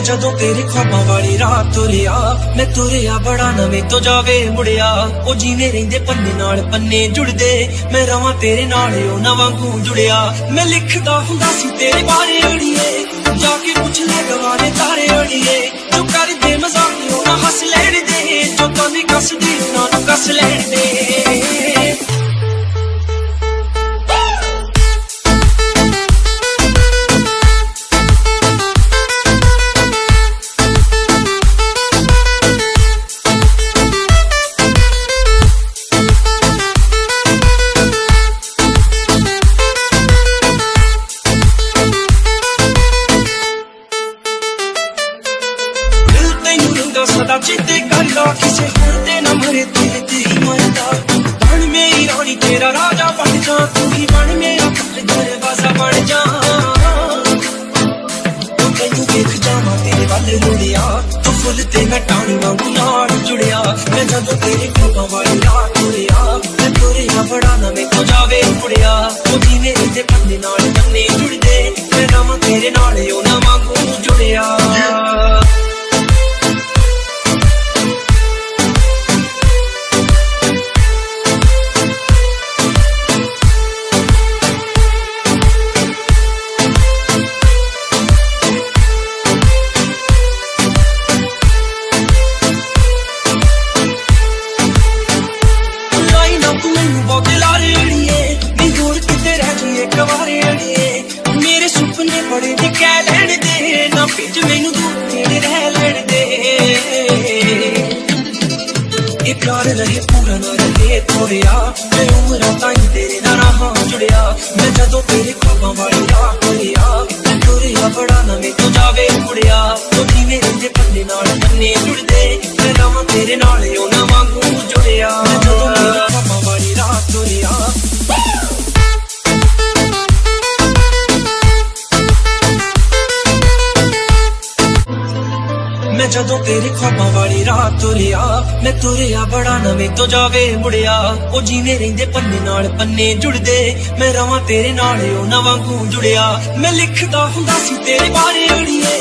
मैं जदों तेरी ख्वाबा वाली रात तुरिया मैं तुरिया बड़ा नवे तो जावे मुड़िया ओ जीवे रहिंदे पन्ने नाल पन्ने जुड़दे मैं रवां तेरे नाल ओ ना वांगू जुड़िया मैं लिखदा हुंदा सी तेरे बारे अड़िए जाके पूछ ले गवारे तारे अड़िए जो करदे मजाक ओ ना हंस लेण दे जो तनी कसदी ना तू कस लेण दे तो जावे मुड़िया ओ जीवे रहिंदे पन्ने नाल पन्ने जुड़दे मैं रवां तेरे नाल ओ ना वांगू जुड़िया मैं लिखदा हुंदा सी तेरे बारे अड़िए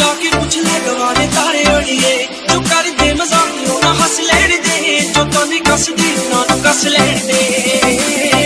जाके पूछ ले गवारे तारे अड़िए जो करदे मजाक ओ ना हंस लेण दे जो तनी कसदी ना तू कस लेण दे